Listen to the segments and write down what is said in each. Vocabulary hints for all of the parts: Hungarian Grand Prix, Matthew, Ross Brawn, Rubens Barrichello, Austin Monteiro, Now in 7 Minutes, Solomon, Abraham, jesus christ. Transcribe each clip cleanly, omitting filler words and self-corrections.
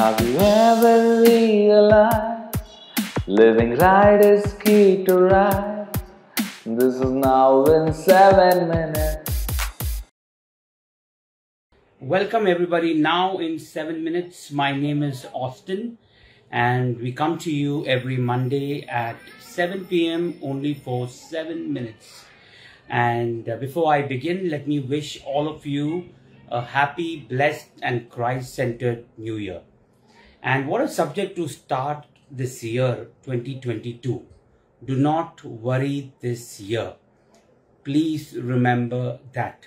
Have you ever realized living right is key to rise? This is Now in 7 minutes. Welcome everybody, Now in 7 minutes. My name is Austin and we come to you every Monday at 7 p.m. only for 7 minutes. And before I begin, let me wish all of you a happy, blessed and Christ-centered new year. And what a subject to start this year, 2022. Do not worry this year. Please remember that.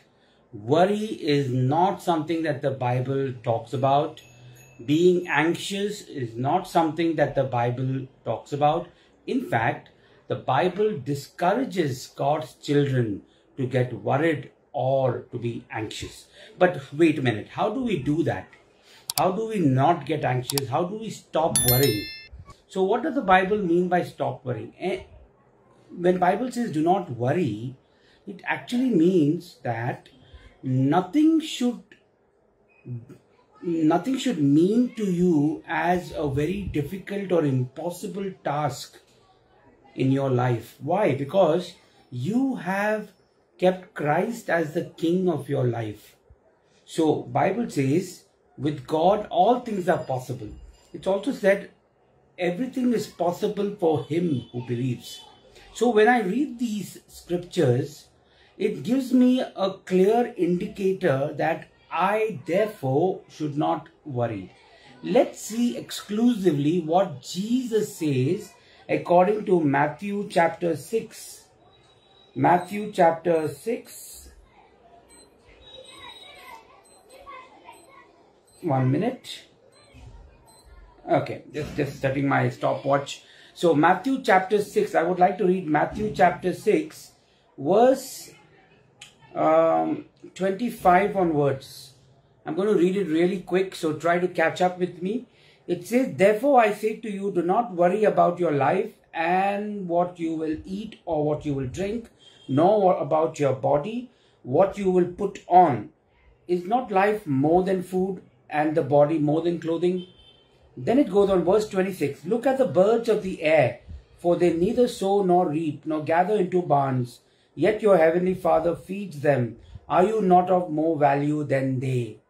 Worry is not something that the Bible talks about. Being anxious is not something that the Bible talks about. In fact, the Bible discourages God's children to get worried or to be anxious. But wait a minute, how do we do that? How do we not get anxious? How do we stop worrying? So what does the Bible mean by stop worrying? When Bible says do not worry, it actually means that nothing should mean to you as a very difficult or impossible task in your life. Why? Because you have kept Christ as the King of your life. So Bible says, with God all things are possible. It's also said, everything is possible for him who believes. So when I read these scriptures, it gives me a clear indicator that I therefore should not worry. Let's see exclusively what Jesus says according to Matthew chapter 6. Matthew chapter 6, 1 minute, okay, just setting my stopwatch. So Matthew chapter 6, I would like to read Matthew chapter 6, verse 25 onwards. I'm going to read it really quick, so try to catch up with me. It says, therefore I say to you, do not worry about your life and what you will eat or what you will drink, nor about your body, what you will put on. Is not life more than food, and the body more than clothing? Then it goes on, verse 26. Look at the birds of the air, for they neither sow nor reap, nor gather into barns, yet your heavenly Father feeds them. Are you not of more value than they?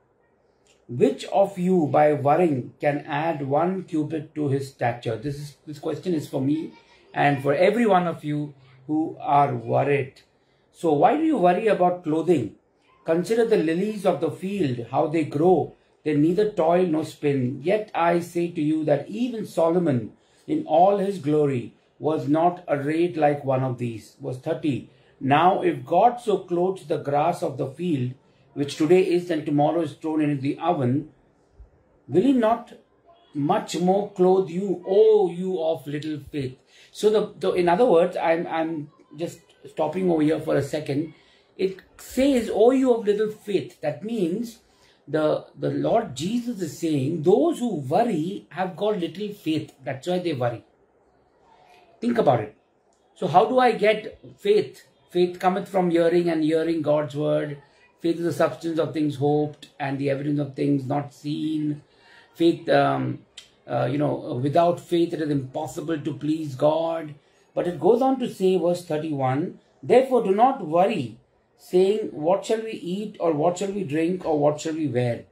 Which of you, by worrying, can add 1 cubit to his stature? This question is for me and for every one of you who are worried. So why do you worry about clothing? Consider the lilies of the field, how they grow. They neither toil nor spin. Yet I say to you that even Solomon, in all his glory, was not arrayed like one of these. Verse 30. Now if God so clothes the grass of the field, which today is and tomorrow is thrown into the oven, will he not much more clothe you, O you of little faith? So in other words, I'm just stopping over here for a second. It says, O you of little faith. That means the Lord Jesus is saying, those who worry have got little faith. That's why they worry. Think about it. So how do I get faith? Faith cometh from hearing, and hearing God's word. Faith is the substance of things hoped and the evidence of things not seen. Faith, without faith it is impossible to please God. But it goes on to say, verse 31, therefore do not worry, saying, what shall we eat, or what shall we drink, or what shall we wear?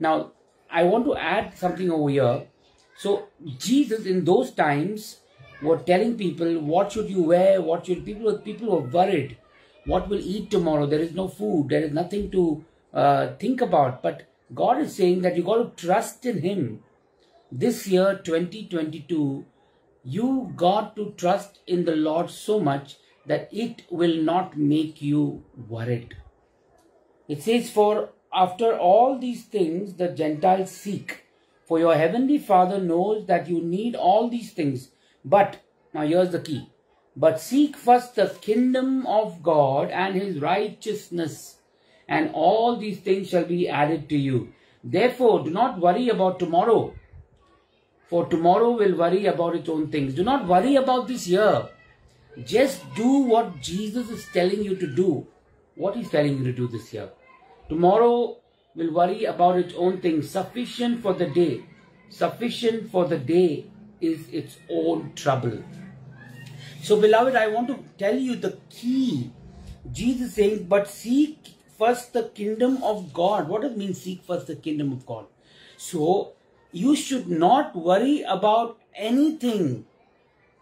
Now, I want to add something over here. So, Jesus in those times were telling people, what should you wear, what should people were worried. What will eat tomorrow? There is no food. There is nothing to think about. But God is saying that you got to trust in him. This year, 2022, you got to trust in the Lord so much that it will not make you worried. It says, for after all these things the Gentiles seek, for your heavenly Father knows that you need all these things. But, now here's the key. But seek first the kingdom of God and his righteousness, and all these things shall be added to you. Therefore, do not worry about tomorrow, for tomorrow will worry about its own things. Do not worry about this year. Just do what Jesus is telling you to do. What he's telling you to do this year. Tomorrow will worry about its own things. Sufficient for the day Sufficient for the day is its own trouble. So beloved, I want to tell you the key. Jesus saying, but seek first the kingdom of God. What does it mean, seek first the kingdom of God? So you should not worry about anything.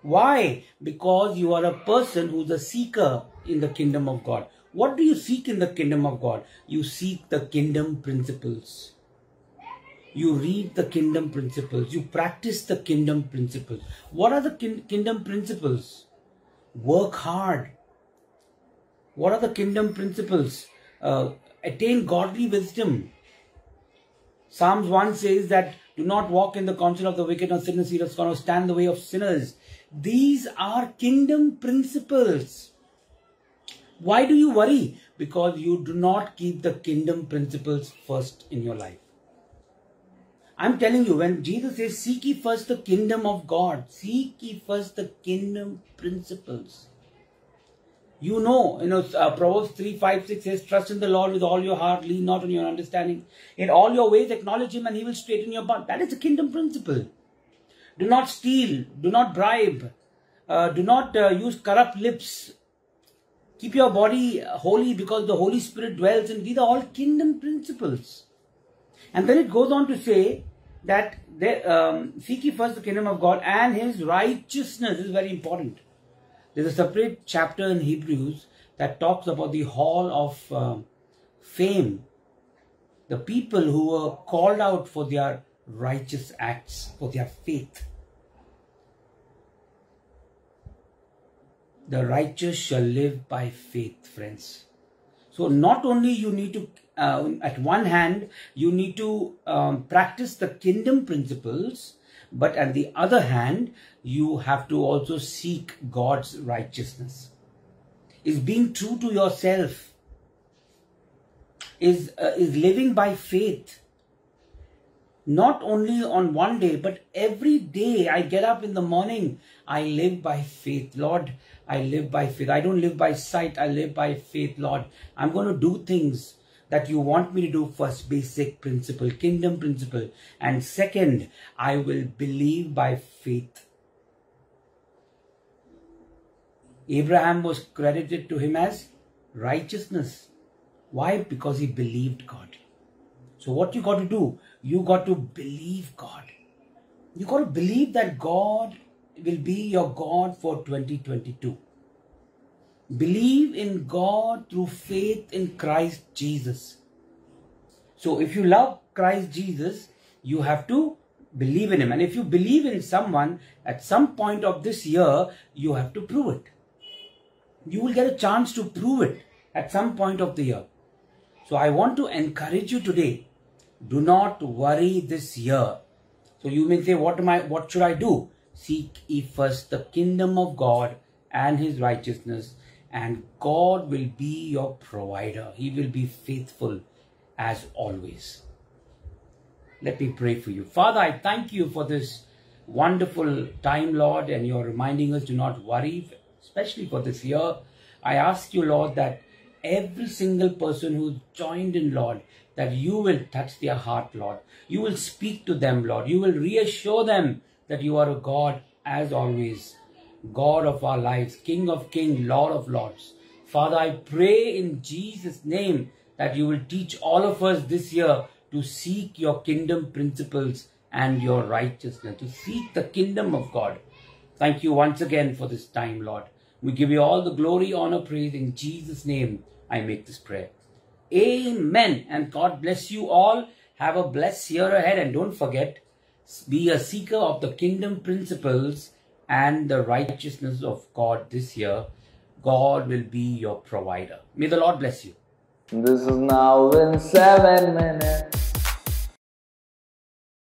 Why? Because you are a person who's a seeker in the kingdom of God. What do you seek in the kingdom of God? You seek the kingdom principles. You read the kingdom principles. You practice the kingdom principles. What are the kingdom principles? Work hard. What are the kingdom principles? Attain godly wisdom. Psalms 1 says that do not walk in the counsel of the wicked, nor sit in the seat of scornful, nor stand in the way of sinners. These are kingdom principles. Why do you worry? Because you do not keep the kingdom principles first in your life. I'm telling you, when Jesus says, seek ye first the kingdom of God, seek ye first the kingdom principles. You know, Proverbs 3, 5, 6 says, trust in the Lord with all your heart, lean not on your understanding. In all your ways, acknowledge him and he will straighten your path. That is the kingdom principle. Do not steal, do not bribe, do not use corrupt lips. Keep your body holy because the Holy Spirit dwells in. These are all kingdom principles. And then it goes on to say that seek ye first the kingdom of God and his righteousness. This is very important. There's a separate chapter in Hebrews that talks about the hall of fame. The people who were called out for their righteous acts, for their faith. The righteous shall live by faith, friends. So not only you need to, at one hand, you need to practice the kingdom principles, but on the other hand, you have to also seek God's righteousness. Is being true to yourself, is living by faith. Not only on one day, but every day I get up in the morning, I live by faith. Lord, I live by faith. I don't live by sight. I live by faith, Lord. I'm going to do things that you want me to do. First, basic principle, kingdom principle. And second, I will believe by faith. Abraham was credited to him as righteousness. Why? Because he believed God. So what you got to do? You got to believe God. You got to believe that God will be your God for 2022. Believe in God through faith in Christ Jesus. So if you love Christ Jesus, you have to believe in him. And if you believe in someone, at some point of this year, you have to prove it. You will get a chance to prove it at some point of the year. So I want to encourage you today. Do not worry this year. So you may say, what should I do? Seek ye first the kingdom of God and his righteousness, and God will be your provider. He will be faithful as always. Let me pray for you. Father, I thank you for this wonderful time, Lord, and you're reminding us to not worry, especially for this year. I ask you, Lord, that every single person who's joined in, Lord, that you will touch their heart, Lord. You will speak to them, Lord. You will reassure them that you are a God as always, God of our lives, King of kings, Lord of lords. Father, I pray in Jesus' name that you will teach all of us this year to seek your kingdom principles and your righteousness, to seek the kingdom of God. Thank you once again for this time, Lord. We give you all the glory, honor, praise. In Jesus' name, I make this prayer. Amen. And God bless you all. Have a blessed year ahead. And don't forget, be a seeker of the kingdom principles and the righteousness of God this year. God will be your provider. May the Lord bless you. This is Now in 7 Minutes.